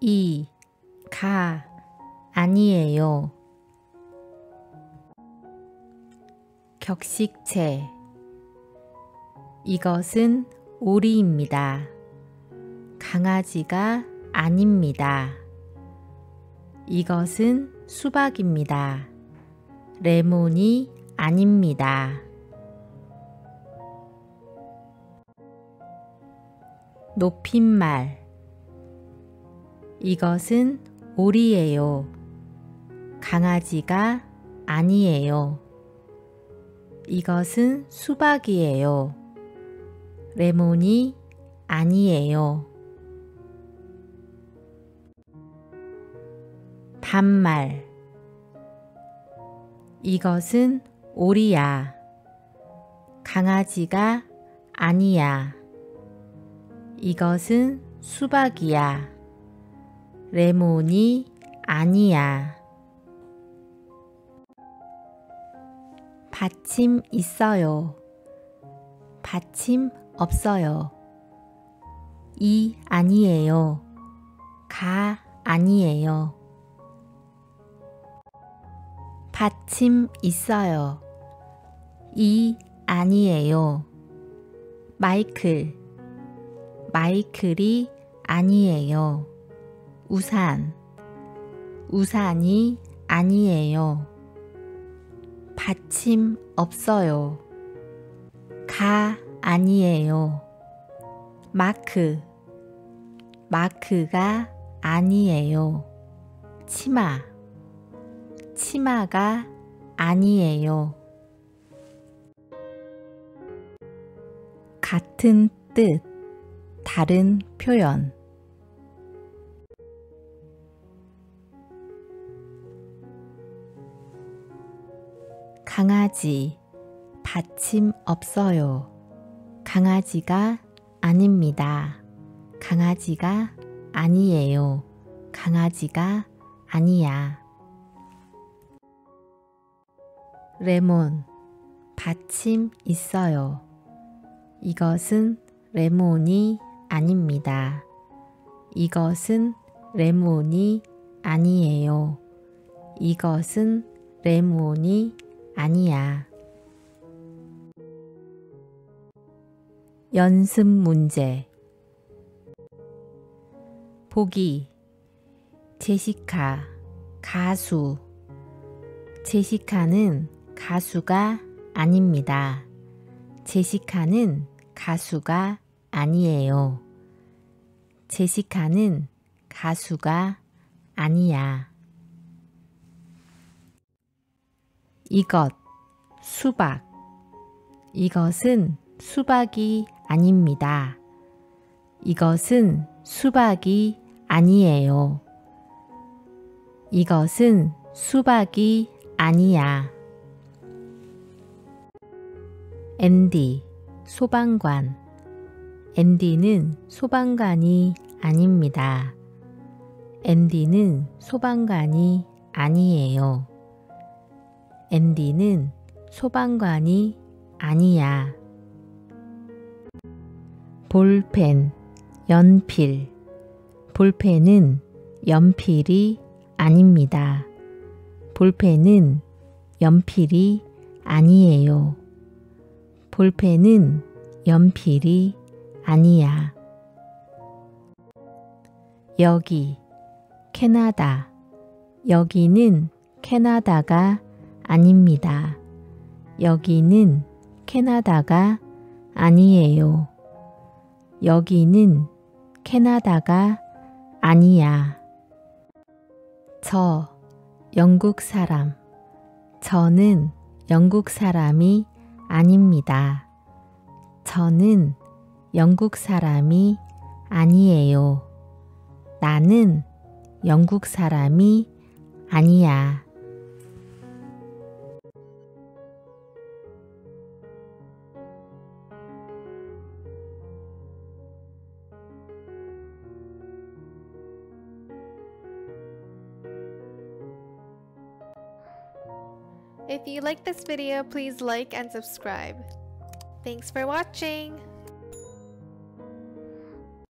이, 가 아니에요. 격식체 이것은 오리입니다. 강아지가 아닙니다. 이것은 수박입니다. 레몬이 아닙니다. 높임말 이것은 오리예요. 강아지가 아니에요. 이것은 수박이에요. 레몬이 아니에요. 반말 이것은 오리야. 강아지가 아니야. 이것은 수박이야. 레몬이 아니야. 받침 있어요. 받침 없어요. 이 아니에요. 가 아니에요. 받침 있어요. 이 아니에요. 마이클. 마이클이 아니에요. 우산. 우산이 아니에요. 받침 없어요. 가 아니에요. 마크. 마크가 아니에요. 치마. 치마가 아니에요. 같은 뜻, 다른 표현. 강아지, 받침 없어요. 강아지가 아닙니다. 강아지가 아니에요. 강아지가 아니야. 레몬, 받침 있어요. 이것은 레몬이 아닙니다. 이것은 레몬이 아니에요. 이것은 레몬이 아니야. 연습 문제. 보기. 제시카, 가수. 제시카는 가수가 아닙니다. 제시카는 가수가 아니에요. 제시카는 가수가 아니야. 이것, 수박. 이것은 수박이 아닙니다. 이것은 수박이 아니에요. 이것은 수박이 아니야. 앤디, 소방관. 앤디는 소방관이 아닙니다. 앤디는 소방관이 아니에요. 앤디는 소방관이 아니야. 볼펜, 연필. 볼펜은 연필이 아닙니다. 볼펜은 연필이 아니에요. 볼펜은 연필이 아니야. 여기, 캐나다. 여기는 캐나다가 아닙니다. 여기는 캐나다가 아니에요. 여기는 캐나다가 아니야. 저, 영국 사람. 저는 영국 사람이 아닙니다. 저는 영국 사람이 아니에요. 나는 영국 사람이 아니야. If you like this video, please like and subscribe. Thanks for watching!